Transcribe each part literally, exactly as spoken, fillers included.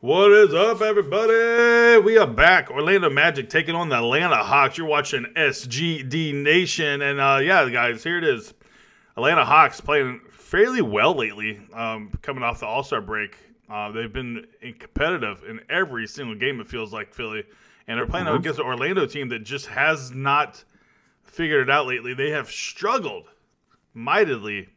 What is up, everybody? We are back. Orlando Magic taking on the Atlanta Hawks. You're watching S G D Nation. And, uh, yeah, guys, here it is. Atlanta Hawks playing fairly well lately, um, coming off the All-Star break. Uh, they've been competitive in every single game, it feels like, Philly. And they're playing mm-hmm. against an Orlando team that just has not figured it out lately. They have struggled mightily.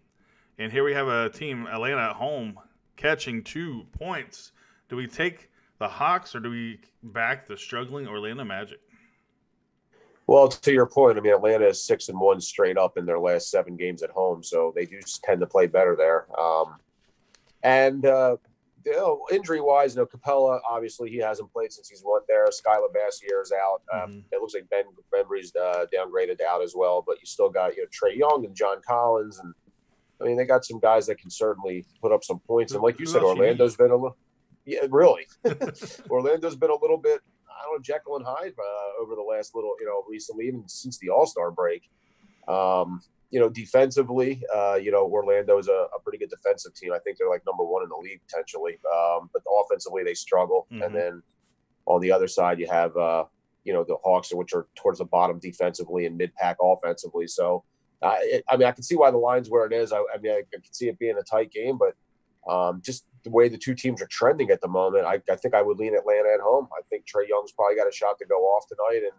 And here we have a team, Atlanta at home, catching two points. Do we take the Hawks or do we back the struggling Orlando Magic? Well, to your point, I mean, Atlanta is six and one straight up in their last seven games at home, so they do tend to play better there. Um, and uh, you know, injury-wise, you know, Capella, obviously he hasn't played since he's went there. Skyla Bassier is out. Mm-hmm. um, it looks like Ben Ben Brees uh, downgraded out as well, but you still got you know Trey Young and John Collins, and I mean, they got some guys that can certainly put up some points. And like you said, Orlando's been a little. Yeah, really. Orlando's been a little bit, I don't know, Jekyll and Hyde uh, over the last little, you know, recently, even since the All-Star break. Um, you know, defensively, uh, you know, Orlando's a, a pretty good defensive team. I think they're like number one in the league potentially. Um, but offensively, they struggle. Mm-hmm. And then on the other side, you have, uh, you know, the Hawks, which are towards the bottom defensively and mid-pack offensively. So, uh, it, I mean, I can see why the line's where it is. I, I mean, I can see it being a tight game, but Um, just the way the two teams are trending at the moment, I, I think I would lean Atlanta at home. I think Trey Young's probably got a shot to go off tonight and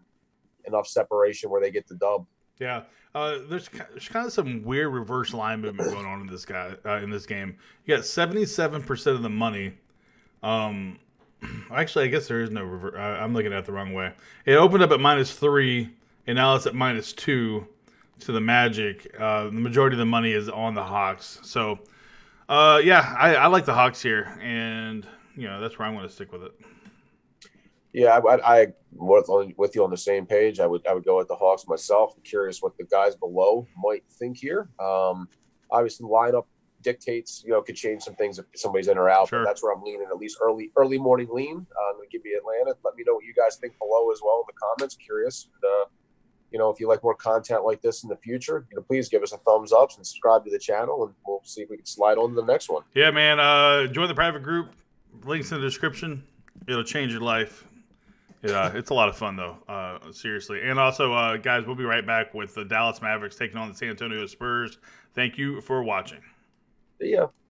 enough separation where they get the dub. Yeah, uh, there's there's kind of some weird reverse line movement going on in this guy uh, in this game. You got seventy-seven percent of the money. Um, actually, I guess there is no reverse. Uh, I'm looking at it the wrong way. It opened up at minus three, and now it's at minus two to the Magic. Uh, the majority of the money is on the Hawks, so. Uh, yeah, I, I like the Hawks here, and you know that's where I'm going to stick with it. Yeah, I, I with you on the same page. I would I would go with the Hawks myself. I'm curious what the guys below might think here. Um, obviously, lineup dictates. You know, could change some things if somebody's in or out. Sure. But that's where I'm leaning. At least early early morning lean. Uh, I'm going to give you Atlanta. Let me know what you guys think below as well in the comments. Curious. And, uh, you know, if you like more content like this in the future, you know, please give us a thumbs up and subscribe to the channel, and we'll see if we can slide on to the next one. Yeah, man. Uh, join the private group. Links in the description. It'll change your life. It, uh, it's a lot of fun, though, uh, seriously. And also, uh, guys, we'll be right back with the Dallas Mavericks taking on the San Antonio Spurs. Thank you for watching. See ya.